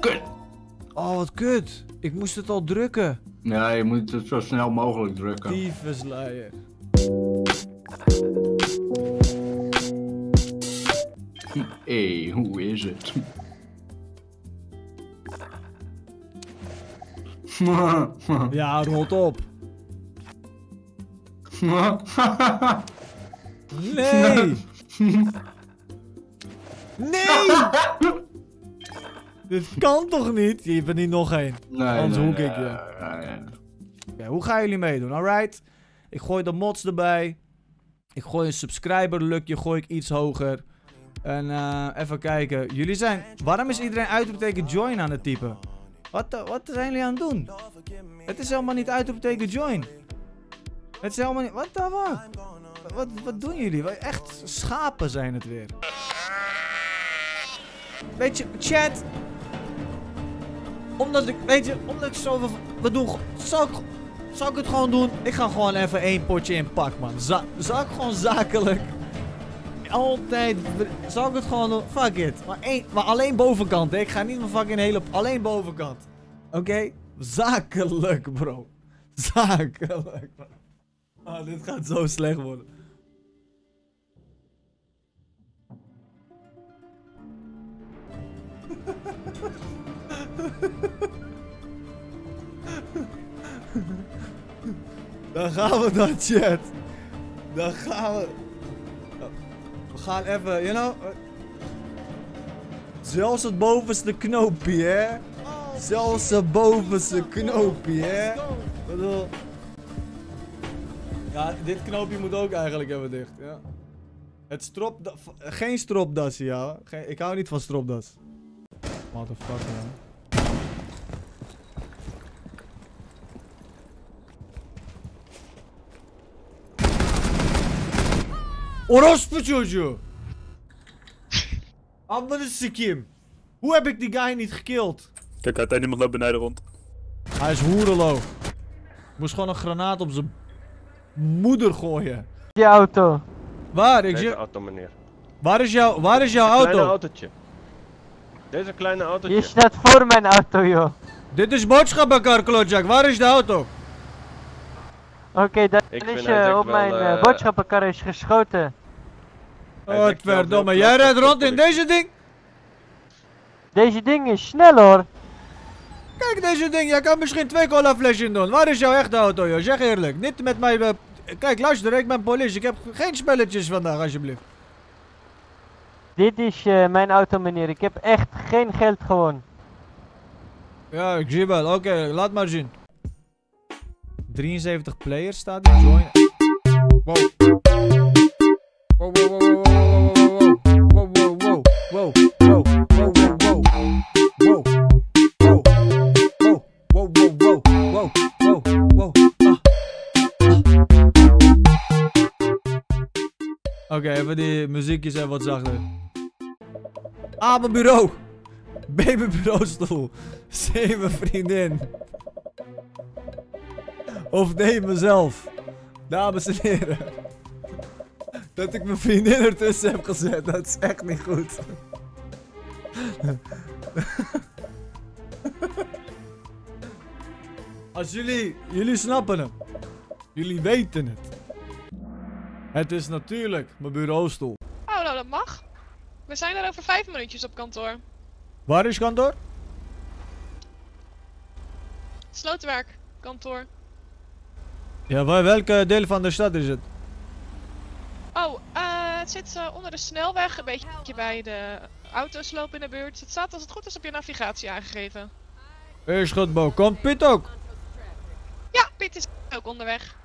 Kut. Oh, wat kut. Ik moest het al drukken. Ja, je moet het zo snel mogelijk drukken. Dievenslaaien. Hé, hey, hoe is het? Ja, rot op. Nee! Nee! Dit kan toch niet? Je bent niet nog één. Nee, anders hoek ik je. Ja, hoe gaan jullie meedoen? Alright. Ik gooi de mods erbij. Ik gooi een subscriber lukje, gooi ik iets hoger. En even kijken. Jullie zijn... Waarom is iedereen uitroepteken join aan het typen? Wat zijn jullie aan het doen? Het is helemaal niet uitroepteken join. Het is helemaal niet... What the fuck? Wat doen jullie? Echt schapen zijn het weer. Weet je, chat. Omdat ik zoveel... We doen... Zal ik het gewoon doen? Ik ga gewoon even één potje in pak, man. Zal ik gewoon zakelijk... Altijd... Zal ik het gewoon doen? Fuck it. Maar alleen bovenkant, hè. Ik ga niet mijn fucking hele... Alleen bovenkant. Oké? Okay? Zakelijk, bro. Zakelijk, man. Ah, dit gaat zo slecht worden. Dan gaan we dan, chat. Dan gaan we... We gaan even, you know... Zelfs het bovenste knoopje, hè? Zelfs het bovenste knoopje, hè? Ik bedoel... Ja, dit knoopje moet ook eigenlijk even dicht, ja. Het strop... Geen stropdas, ja. Ik hou niet van stropdas. What the fuck, man. Orospu çocuğu! Amına sikeyim. Hoe heb ik die guy niet gekilled? Kijk uit, iemand loopt beneden rond. Hij is hoerelo. Ik moest gewoon een granaat op zijn... moeder gooien. Je auto. Waar? Ik zie... auto, meneer. Waar is jouw auto? Kleine autootje. Deze kleine autootje. Je staat voor mijn auto, joh. Dit is boodschappenkar, klotjak. Waar is de auto? Oké, dat is op mijn boodschappenkar is geschoten. Oh, verdomme. Jij rijdt rond in deze ding? Deze ding is snel, hoor. Kijk, deze ding. Jij kan misschien 2 colaflesjes in doen. Waar is jouw echte auto, joh? Zeg eerlijk. Niet met mij... Kijk, luister, ik ben politie. Ik heb geen spelletjes vandaag, alsjeblieft. Dit is mijn auto, meneer. Ik heb echt geen geld gewoon. Ja, ik zie wel. Oké, laat maar zien. 73 players staat hier. Join. Wow. Wow, wow, wow, wow, wow, wow, wow, wow, wow, wow, wow, wow, wow, wow. Oké, even die muziekjes en wat zachter. A, mijn bureau. B, mijn bureaustoel. C, mijn vriendin. Of D, mezelf. Dames en heren. Dat ik mijn vriendin ertussen heb gezet, dat is echt niet goed. Als jullie snappen hem. Jullie weten het. Het is natuurlijk mijn bureaustoel. Oh, nou dat mag. We zijn er over 5 minuutjes op kantoor. Waar is kantoor? Slotenwerk, kantoor. Ja, welke deel van de stad is het? Oh, het zit onder de snelweg, een beetje bij de autosloop in de buurt. Het staat als het goed is op je navigatie aangegeven. Is goed, Bo. Komt Piet ook? Ja, Piet is ook onderweg.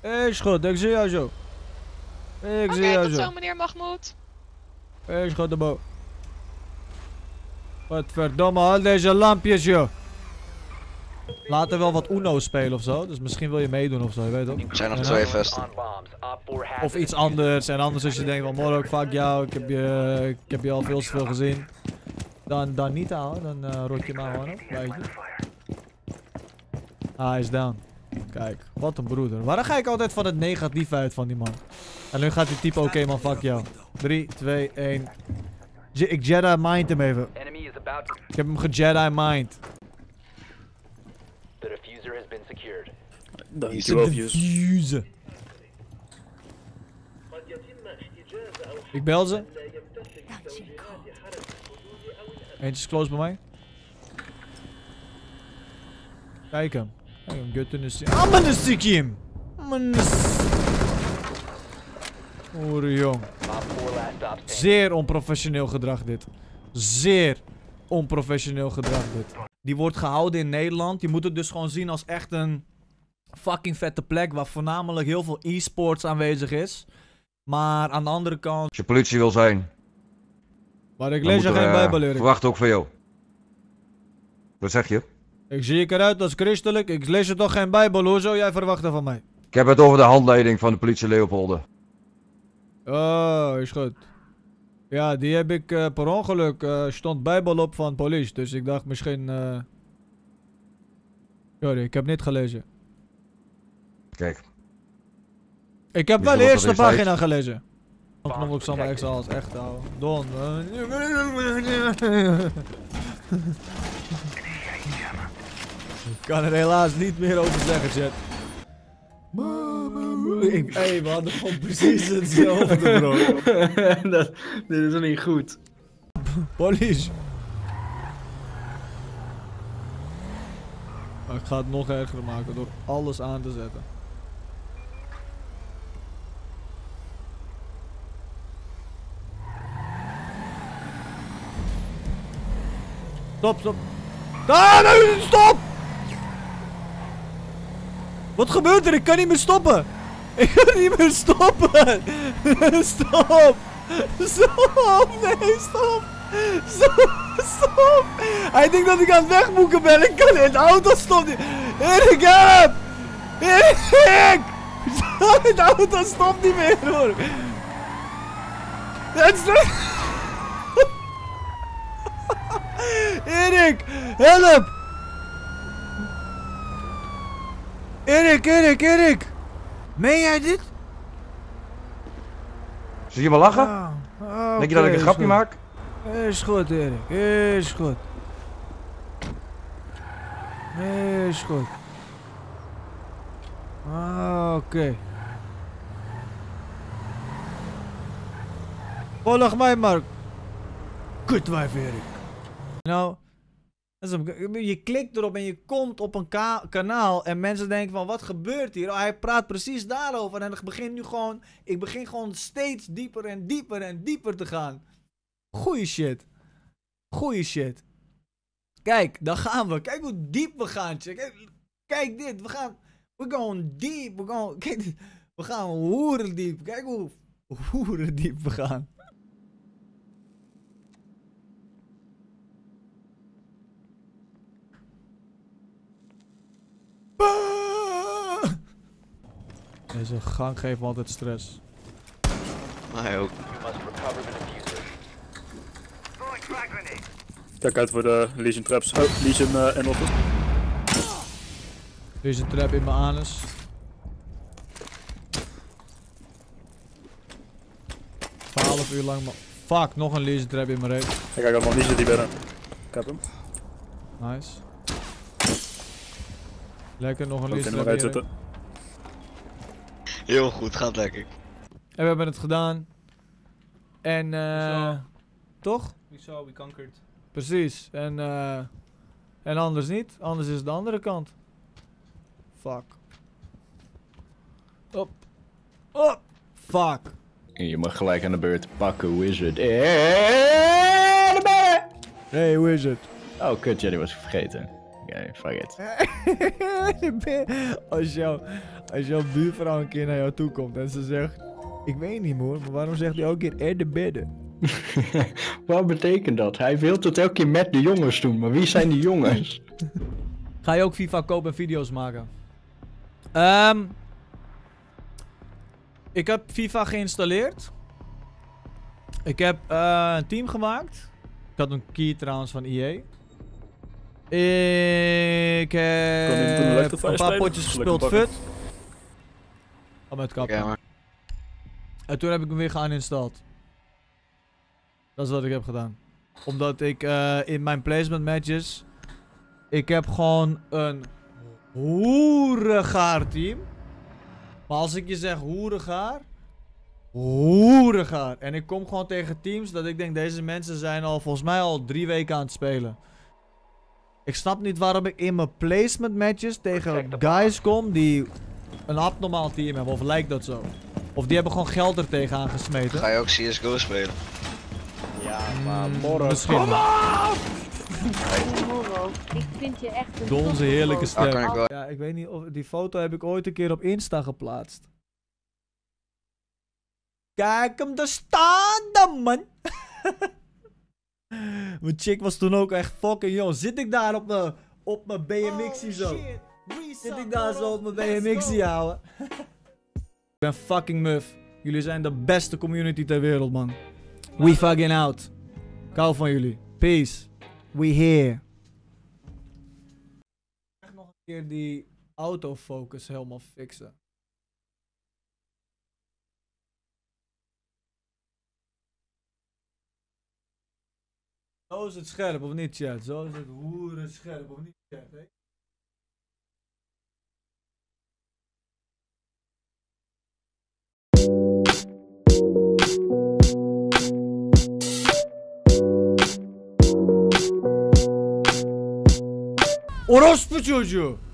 Is goed, ik zie jou zo. Oké, tot zo, meneer Mahmoud. Hey, schat de boel. Wat verdomme, al deze lampjes, joh. Laten we wel wat UNO spelen ofzo, dus misschien wil je meedoen ofzo, je weet toch? Er zijn nog 2 vesten. Of iets anders, en anders als je denkt van Morok, fuck jou, ik heb je al veel te veel gezien. Dan niet houden, dan rot je maar gewoon op, weet je. Ah, hij is down. Kijk, wat een broeder. Waarom ga ik altijd van het negatief uit van die man? En nu gaat die type oké man, fuck jou. 3, 2, 1. Ik Jedi mind hem even. Ik heb hem ge-Jedi-mind. De diffuser has been secured. Dankjewel, diffuser. Ik bel ze. Eentje is close bij mij. Kijk hem. Kijk hem, gutten is hij. Ah, man, is die kim! Man, is. Oere jong. Zeer onprofessioneel gedrag, dit. Zeer onprofessioneel gedrag, dit. Die wordt gehouden in Nederland. Je moet het dus gewoon zien als echt een fucking vette plek waar voornamelijk heel veel e-sports aanwezig is. Maar aan de andere kant... Als je politie wil zijn... Maar ik lees er geen bijbel, Erik. Verwacht ook van jou. Wat zeg je? Ik zie ik eruit als christelijk. Ik lees er toch geen bijbel. Hoe zou jij verwachten van mij? Ik heb het over de handleiding van de politie Leopolden. Oh, is goed. Ja, die heb ik per ongeluk. Stond bijbel op van politie. Dus ik dacht misschien... Sorry, ik heb niet gelezen. Kijk. Ik heb wel de eerste pagina gelezen. Ik noem ook zo'n extra als echt ouwe. Don. Ik kan er helaas niet meer over zeggen, chat. Hey, we hadden gewoon precies hetzelfde, bro. Dit is niet goed. Police. Maar ik ga het nog erger maken door alles aan te zetten. Stop, stop. Ah, nee, stop! Wat gebeurt er? Ik kan niet meer stoppen. Ik kan niet meer stoppen. Stop. Stop. Nee, stop. Stop. Stop. Hij denkt dat ik aan het wegboeken ben. Ik kan niet. De auto stopt niet. Erik, help! Erik! De auto stopt niet meer, hoor. That's not... Erik, help! Erik! Meen jij dit? Zie je me lachen? Ah, okay, denk je dat ik een grapje maak? Is goed, Erik, is goed. Is goed. Ah, oké. Volg mij maar. Kutwijf, Erik. Nou, je klikt erop en je komt op een kanaal en mensen denken van wat gebeurt hier? Oh, hij praat precies daarover en ik begin gewoon steeds dieper en dieper en dieper te gaan. Goeie shit. Goeie shit. Kijk, daar gaan we. Kijk hoe diep we gaan. Kijk dit, we gaan... We gaan hoerendiep. Kijk hoe hoerendiep we gaan. Deze gang geeft me altijd stress. Mij ook. Kijk uit voor de Legion traps. Oh, Legion en offer. Legion trap in mijn anus. Twaalf uur lang, maar fuck, nog een Legion trap in mijn reet. Ik kijk allemaal Legion die binnen. Ik heb hem. Nice. Lekker, nog een Legion trap erin. Heel goed, gaat lekker. En we hebben het gedaan. En toch? We saw, we conquered. Precies. En anders niet. Anders is de andere kant. Fuck. Op. Op. Fuck. Je mag gelijk aan de beurt pakken, Wizard. Hey, Wizard. Oh, kut, Jenny was ik vergeten. Oké, fuck it. Als jouw buurvrouw een keer naar jou toe komt en ze zegt... Ik weet niet hoor, maar waarom zegt hij ook een keer de bedden? Wat betekent dat? Hij wil het elke keer met de jongens doen, maar wie zijn die jongens? Ga je ook FIFA kopen en video's maken? Ik heb FIFA geïnstalleerd. Ik heb een team gemaakt. Ik had een key trouwens van EA. Ik heb een paar potjes gespeeld fut. Al met kappen. Okay, en toen heb ik hem weer geaninstalleerd. Dat is wat ik heb gedaan. Omdat ik in mijn placement matches... Ik heb gewoon een hoeregaar team. Maar als ik je zeg hoeregaar... Hoeregaar. En ik kom gewoon tegen teams dat ik denk deze mensen zijn al volgens mij al 3 weken aan het spelen. Ik snap niet waarom ik in mijn placement matches tegen guys kom die een abnormaal team hebben, of lijkt dat zo. Of die hebben gewoon geld er tegenaan gesmeten. Ga je ook CS:GO spelen? Ja, maar morgen. Misschien. Kom op! Ik vind je echt een donze heerlijke stem. Ja, ik weet niet of die foto heb ik ooit een keer op Insta geplaatst. Kijk hem daar staan dan, man. Mijn chick was toen ook echt fucking jong. Zit ik daar op mijn BMX'ie zo? Zit ik daar zo op mijn BMX'ie, houden? Ik ben fucking muf. Jullie zijn de beste community ter wereld, man. We fucking out. Ik hou van jullie. Peace. We here. Echt nog een keer die autofocus helemaal fixen. Zo is het scherp of niet, chat? Zo is het hoeren scherp of niet, chat, hè? Orospu çocuğu!